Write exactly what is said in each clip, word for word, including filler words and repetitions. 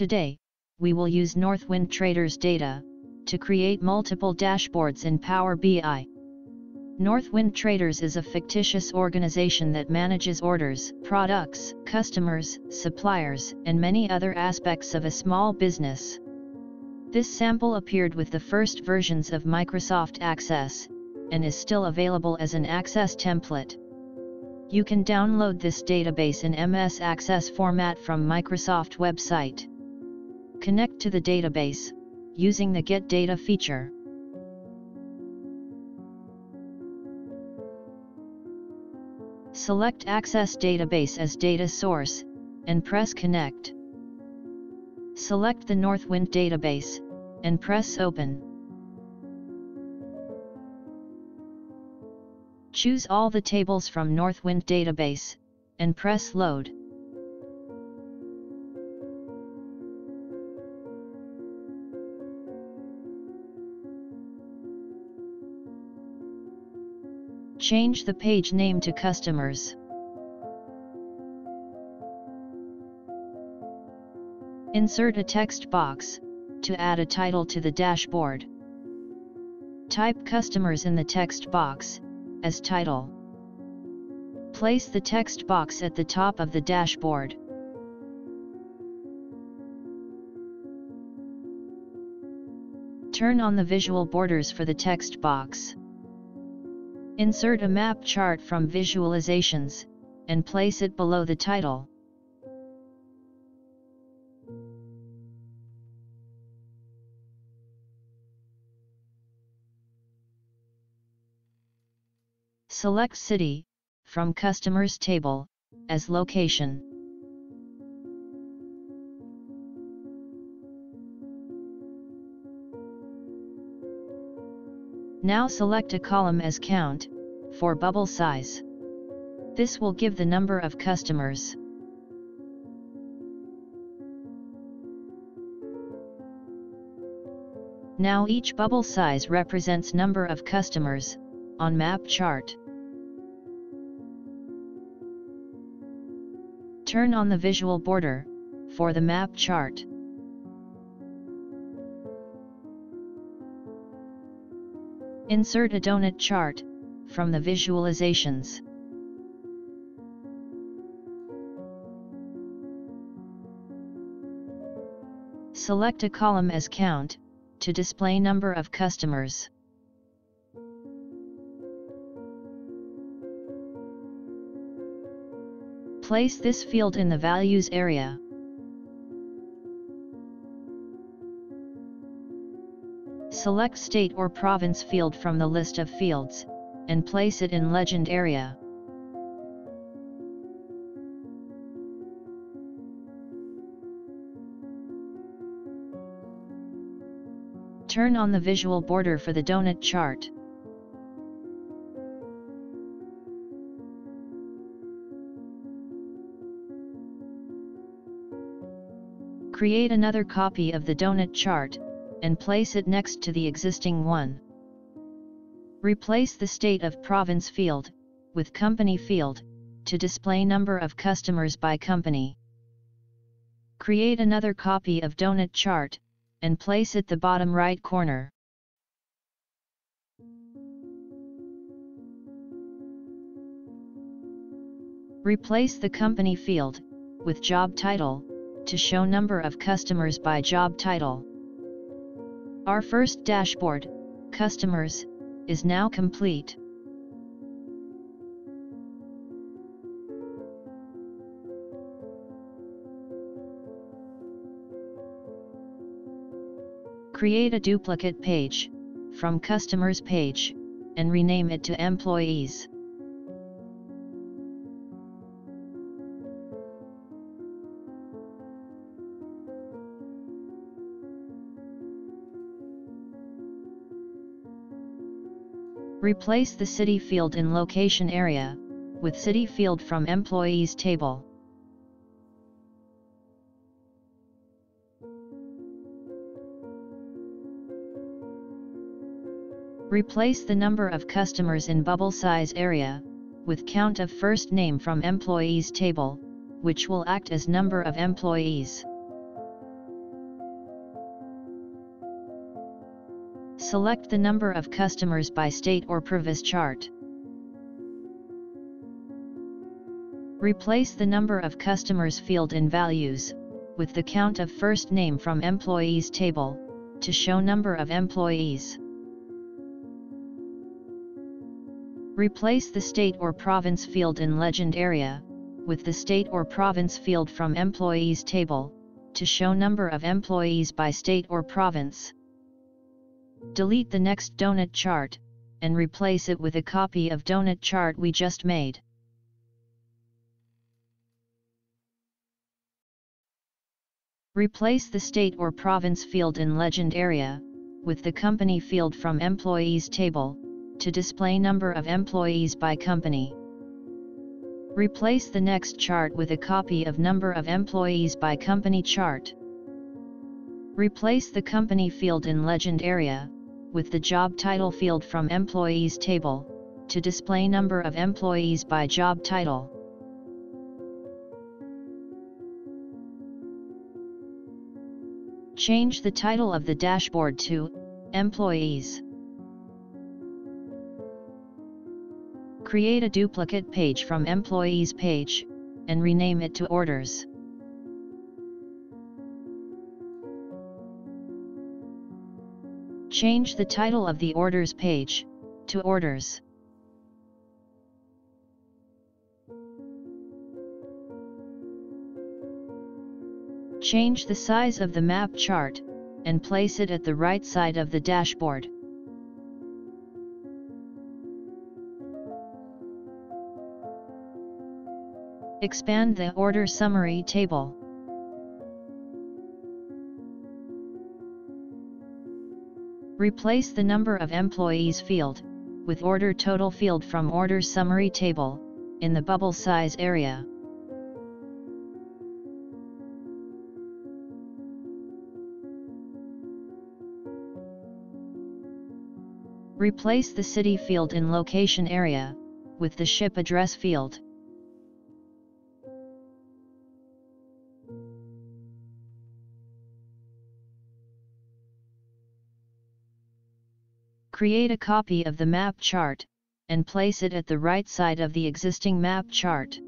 Today, we will use Northwind Traders data to create multiple dashboards in Power B I. Northwind Traders is a fictitious organization that manages orders, products, customers, suppliers, and many other aspects of a small business. This sample appeared with the first versions of Microsoft Access, and is still available as an Access template. You can download this database in M S Access format from Microsoft website. Connect to the database using the Get Data feature. Select Access Database as data source, and press Connect. Select the Northwind database, and press Open. Choose all the tables from Northwind database, and press Load. Change the page name to Customers. Insert a text box to add a title to the dashboard. Type Customers in the text box as title. Place the text box at the top of the dashboard. Turn on the visual borders for the text box. Insert a map chart from Visualizations and place it below the title. Select City from Customers table as location. Now select a column as Count for bubble size. This will give the number of customers. Now each bubble size represents number of customers on map chart. Turn on the visual border for the map chart. Insert a donut chart from the Visualizations. Select a column as Count to display number of customers. Place this field in the Values area. Select State or Province field from the list of fields, and place it in Legend area. Turn on the visual border for the donut chart. Create another copy of the donut chart, and place it next to the existing one. Replace the State of Province field with Company field to display number of customers by company. Create another copy of donut chart, and place it the bottom right corner. Replace the Company field with Job title to show number of customers by job title. Our first dashboard, Customers, is now complete. Create a duplicate page from Customers page and rename it to Employees. Replace the City field in Location area with City field from Employees table. Replace the number of customers in Bubble Size area with Count of First Name from Employees table, which will act as number of employees. Select the number of customers by state or previous chart. Replace the number of customers field in values, with the count of first name from employees table, to show number of employees. Replace the state or province field in legend area, with the state or province field from employees table, to show number of employees by state or province. Delete the next donut chart, and replace it with a copy of donut chart we just made. Replace the state or province field in legend area, with the company field from employees table, to display number of employees by company. Replace the next chart with a copy of number of employees by company chart. Replace the company field in legend area, with the job title field from employees table, to display number of employees by job title. Change the title of the dashboard to Employees. Create a duplicate page from Employees page, and rename it to Orders. Change the title of the orders page to Orders. Change the size of the map chart, and place it at the right side of the dashboard. Expand the order summary table. Replace the number of employees field, with order total field from order summary table, in the bubble size area. Replace the city field in location area, with the ship address field. Create a copy of the map chart, and place it at the right side of the existing map chart.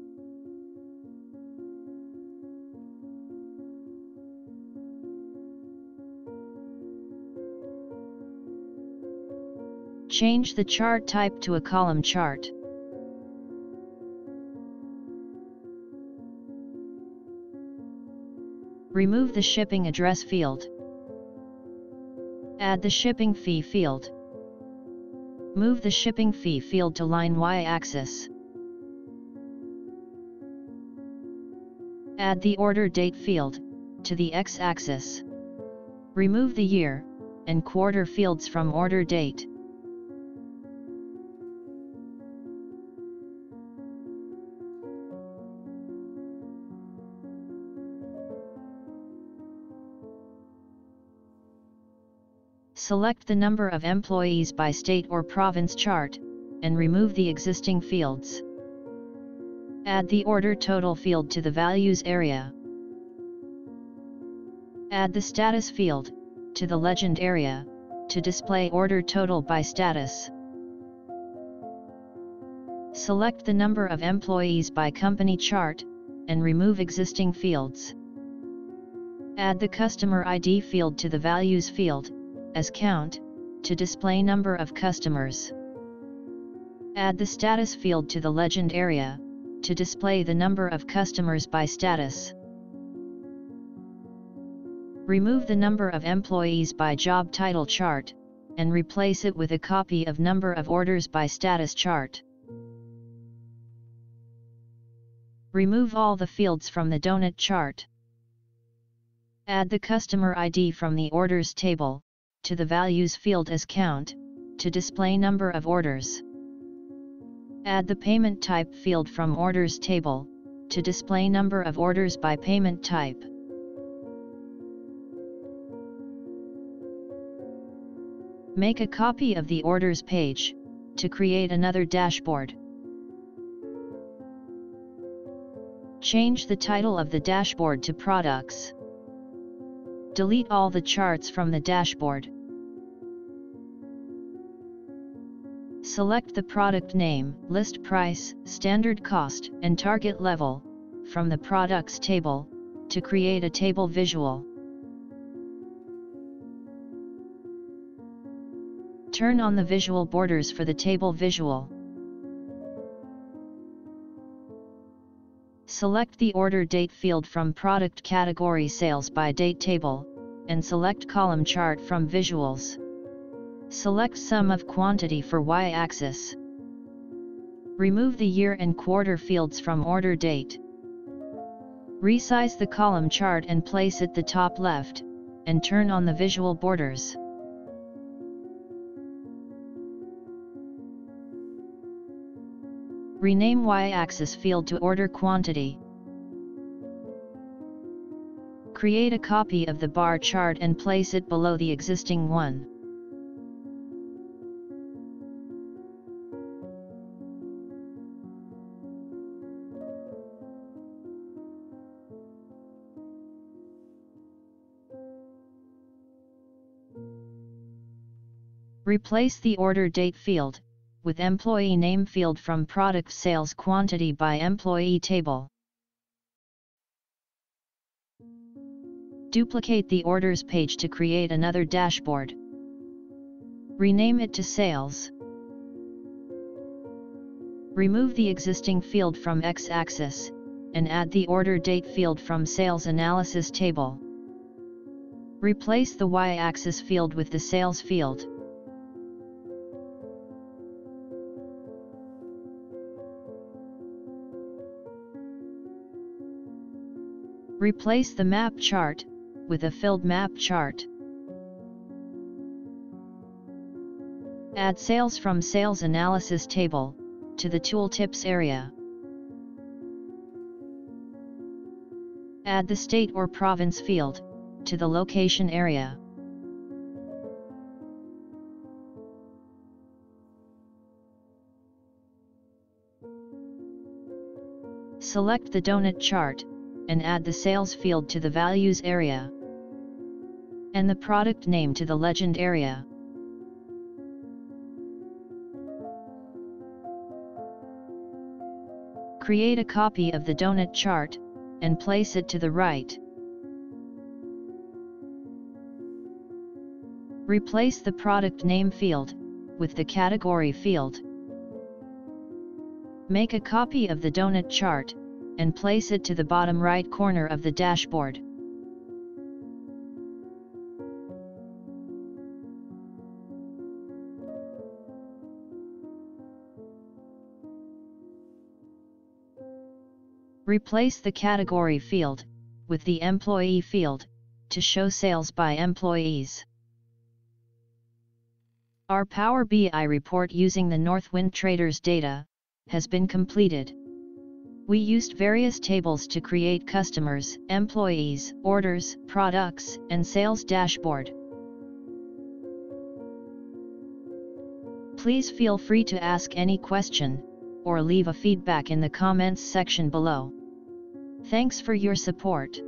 Change the chart type to a column chart. Remove the shipping address field. Add the shipping fee field. Move the shipping fee field to line y-axis. Add the order date field, to the x-axis. Remove the year, and quarter fields from order date. Select the number of employees by state or province chart, and remove the existing fields. Add the order total field to the values area. Add the status field, to the legend area, to display order total by status. Select the number of employees by company chart, and remove existing fields. Add the customer I D field to the values field, as count, to display number of customers. Add the status field to the legend area, to display the number of customers by status. Remove the number of employees by job title chart, and replace it with a copy of number of orders by status chart. Remove all the fields from the donut chart. Add the customer I D from the orders table, to the values field as count, to display number of orders. Add the payment type field from orders table, to display number of orders by payment type. Make a copy of the orders page, to create another dashboard. Change the title of the dashboard to Products. Delete all the charts from the dashboard. Select the product name, list price, standard cost, and target level from the products table to create a table visual. Turn on the visual borders for the table visual. Select the order date field from product category sales by date table, and select column chart from visuals. Select sum of quantity for y-axis. Remove the year and quarter fields from order date. Resize the column chart and place it the top left, and turn on the visual borders. Rename y-axis field to order quantity. Create a copy of the bar chart and place it below the existing one. Replace the order date field with employee name field from product sales quantity by employee table. Duplicate the orders page to create another dashboard. Rename it to sales. Remove the existing field from x-axis, and add the order date field from sales analysis table. Replace the y-axis field with the sales field. Replace the map chart with a filled map chart. Add sales from sales analysis table to the tooltips area. Add the state or province field to the location area. Select the donut chart and add the sales field to the values area, and the product name to the legend area. Create a copy of the donut chart, and place it to the right. Replace the product name field with the category field. Make a copy of the donut chart and place it to the bottom right corner of the dashboard. Replace the category field with the employee field to show sales by employees. Our Power B I report using the Northwind Traders data has been completed. We used various tables to create customers, employees, orders, products, and sales dashboard. Please feel free to ask any question, or leave a feedback in the comments section below. Thanks for your support.